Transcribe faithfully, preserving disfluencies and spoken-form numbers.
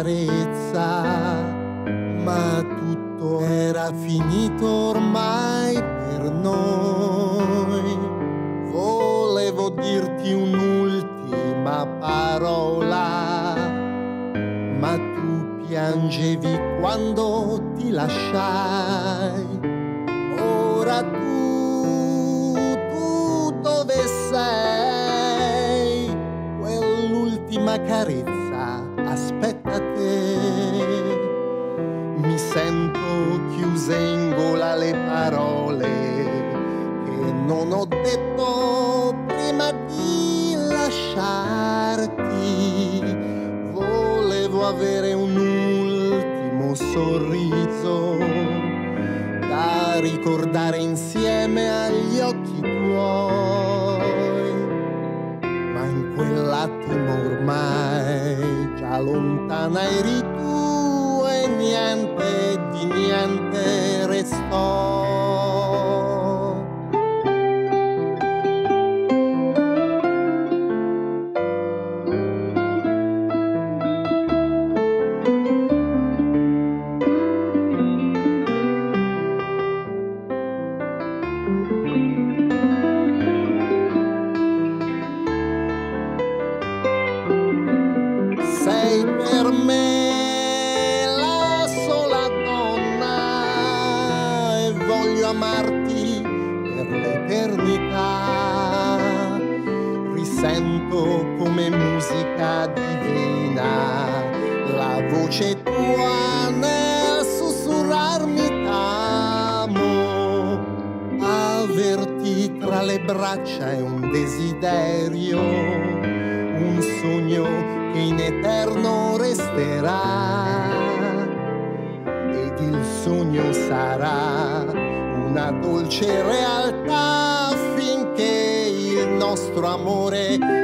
chiarezza, ma tutto era finito ormai per noi. Volevo dirti un'ultima parola, ma tu piangevi quando ti lasciai. Ora tu, tu dove sei? Quell'ultima carezza aspetta te. Mi sento chiuse in gola le parole che non ho detto prima di lasciarti. Volevo avere un ultimo sorriso da ricordare insieme agli occhi tuoi, ma in quell'attimo ormai già lontana eri tu e niente di niente restò. Braccia è un desiderio, un sogno che in eterno resterà, ed il sogno sarà una dolce realtà finché il nostro amore